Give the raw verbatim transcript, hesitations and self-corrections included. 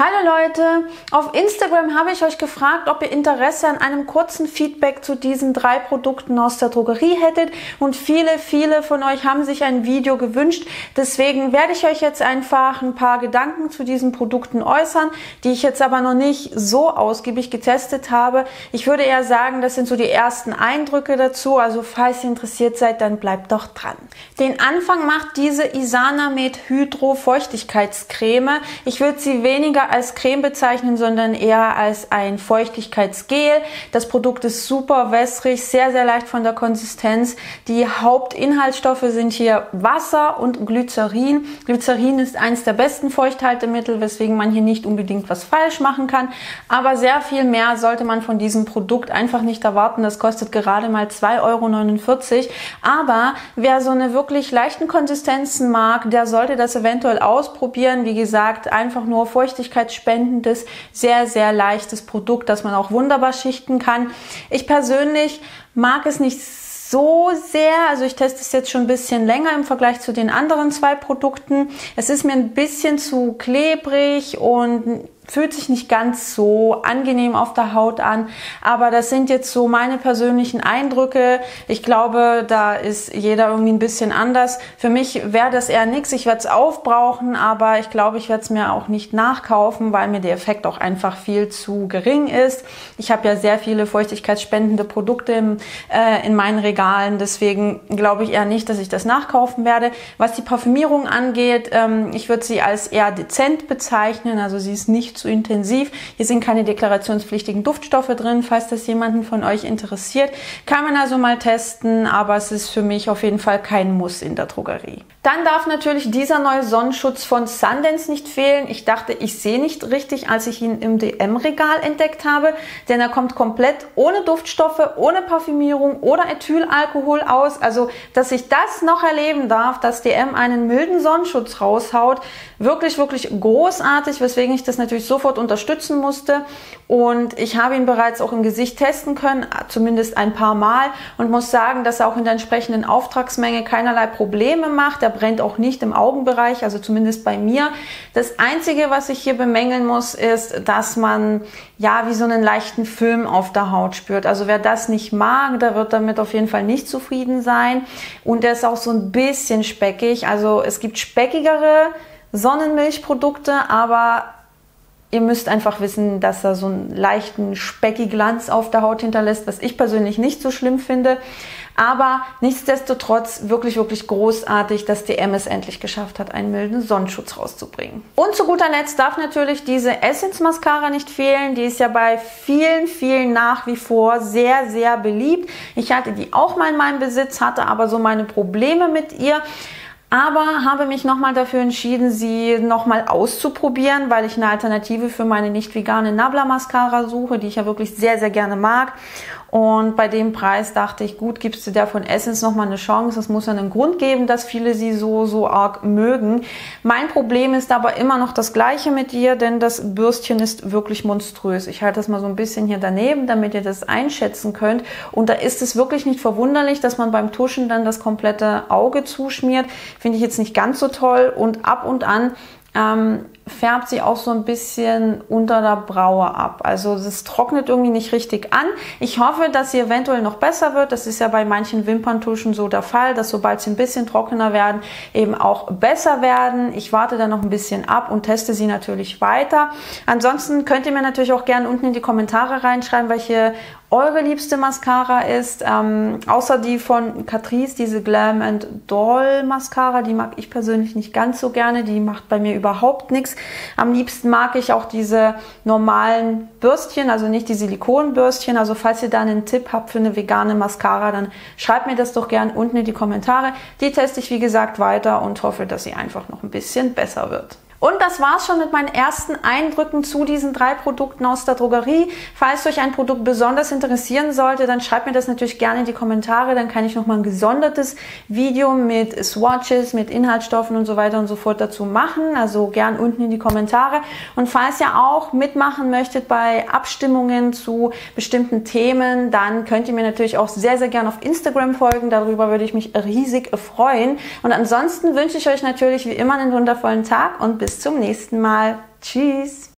Hallo Leute, auf Instagram habe ich euch gefragt, ob ihr Interesse an einem kurzen Feedback zu diesen drei Produkten aus der Drogerie hättet und viele, viele von euch haben sich ein Video gewünscht. Deswegen werde ich euch jetzt einfach ein paar Gedanken zu diesen Produkten äußern, die ich jetzt aber noch nicht so ausgiebig getestet habe. Ich würde eher sagen, das sind so die ersten Eindrücke dazu, also falls ihr interessiert seid, dann bleibt doch dran. Den Anfang macht diese Isana Med Hydro Feuchtigkeitscreme. Ich würde sie weniger als Creme bezeichnen, sondern eher als ein Feuchtigkeitsgel. Das Produkt ist super wässrig, sehr, sehr leicht von der Konsistenz. Die Hauptinhaltsstoffe sind hier Wasser und Glycerin. Glycerin ist eins der besten Feuchthaltemittel, weswegen man hier nicht unbedingt was falsch machen kann. Aber sehr viel mehr sollte man von diesem Produkt einfach nicht erwarten. Das kostet gerade mal zwei Euro neunundvierzig. Aber wer so eine wirklich leichten Konsistenzen mag, der sollte das eventuell ausprobieren. Wie gesagt, einfach nur Feuchtigkeit spendendes, sehr, sehr leichtes Produkt, das man auch wunderbar schichten kann. Ich persönlich mag es nicht so sehr, also ich teste es jetzt schon ein bisschen länger im Vergleich zu den anderen zwei Produkten. Es ist mir ein bisschen zu klebrig und fühlt sich nicht ganz so angenehm auf der Haut an, aber das sind jetzt so meine persönlichen Eindrücke. Ich glaube, da ist jeder irgendwie ein bisschen anders. Für mich wäre das eher nichts. Ich werde es aufbrauchen, aber ich glaube, ich werde es mir auch nicht nachkaufen, weil mir der Effekt auch einfach viel zu gering ist. Ich habe ja sehr viele feuchtigkeitsspendende Produkte im, äh, in meinen Regalen, deswegen glaube ich eher nicht, dass ich das nachkaufen werde. Was die Parfümierung angeht, ähm, ich würde sie als eher dezent bezeichnen, also sie ist nicht zu intensiv. Hier sind keine deklarationspflichtigen Duftstoffe drin, falls das jemanden von euch interessiert. Kann man also mal testen, aber es ist für mich auf jeden Fall kein Muss in der Drogerie. Dann darf natürlich dieser neue Sonnenschutz von Sundance nicht fehlen. Ich dachte, ich sehe nicht richtig, als ich ihn im D M-Regal entdeckt habe, denn er kommt komplett ohne Duftstoffe, ohne Parfümierung oder Ethylalkohol aus. Also, dass ich das noch erleben darf, dass D M einen milden Sonnenschutz raushaut, wirklich, wirklich großartig, weswegen ich das natürlich sofort unterstützen musste und ich habe ihn bereits auch im Gesicht testen können, zumindest ein paar Mal und muss sagen, dass er auch in der entsprechenden Auftragsmenge keinerlei Probleme macht. Er brennt auch nicht im Augenbereich, also zumindest bei mir. Das Einzige, was ich hier bemängeln muss, ist, dass man ja wie so einen leichten Film auf der Haut spürt. Also wer das nicht mag, der wird damit auf jeden Fall nicht zufrieden sein und er ist auch so ein bisschen speckig. Also es gibt speckigere Sonnenmilchprodukte, aber ihr müsst einfach wissen, dass er so einen leichten Speckiglanz auf der Haut hinterlässt, was ich persönlich nicht so schlimm finde. Aber nichtsdestotrotz wirklich, wirklich großartig, dass D M es endlich geschafft hat, einen milden Sonnenschutz rauszubringen. Und zu guter Letzt darf natürlich diese Essence Mascara nicht fehlen. Die ist ja bei vielen, vielen nach wie vor sehr, sehr beliebt. Ich hatte die auch mal in meinem Besitz, hatte aber so meine Probleme mit ihr. Aber habe mich nochmal dafür entschieden, sie nochmal auszuprobieren, weil ich eine Alternative für meine nicht vegane Nabla Mascara suche, die ich ja wirklich sehr, sehr gerne mag. Und bei dem Preis dachte ich, gut, gibst du der von Essence nochmal eine Chance. Es muss ja einen Grund geben, dass viele sie so, so arg mögen. Mein Problem ist aber immer noch das gleiche mit ihr, denn das Bürstchen ist wirklich monströs. Ich halte das mal so ein bisschen hier daneben, damit ihr das einschätzen könnt. Und da ist es wirklich nicht verwunderlich, dass man beim Tuschen dann das komplette Auge zuschmiert. Finde ich jetzt nicht ganz so toll und ab und an ähm, färbt sie auch so ein bisschen unter der Braue ab. Also das trocknet irgendwie nicht richtig an. Ich hoffe, dass sie eventuell noch besser wird. Das ist ja bei manchen Wimperntuschen so der Fall, dass sobald sie ein bisschen trockener werden, eben auch besser werden. Ich warte da noch ein bisschen ab und teste sie natürlich weiter. Ansonsten könnt ihr mir natürlich auch gerne unten in die Kommentare reinschreiben, welche eure liebste Mascara ist. Ähm, außer die von Catrice, diese Glam and Doll Mascara, die mag ich persönlich nicht ganz so gerne. Die macht bei mir überhaupt nichts. Am liebsten mag ich auch diese normalen Bürstchen, also nicht die Silikonbürstchen. Also falls ihr da einen Tipp habt für eine vegane Mascara, dann schreibt mir das doch gern unten in die Kommentare. Die teste ich wie gesagt weiter und hoffe, dass sie einfach noch ein bisschen besser wird. Und das war's schon mit meinen ersten Eindrücken zu diesen drei Produkten aus der Drogerie. Falls euch ein Produkt besonders interessieren sollte, dann schreibt mir das natürlich gerne in die Kommentare. Dann kann ich nochmal ein gesondertes Video mit Swatches, mit Inhaltsstoffen und so weiter und so fort dazu machen. Also gern unten in die Kommentare. Und falls ihr auch mitmachen möchtet bei Abstimmungen zu bestimmten Themen, dann könnt ihr mir natürlich auch sehr, sehr gern auf Instagram folgen. Darüber würde ich mich riesig freuen. Und ansonsten wünsche ich euch natürlich wie immer einen wundervollen Tag und bis Bis zum nächsten Mal. Tschüss!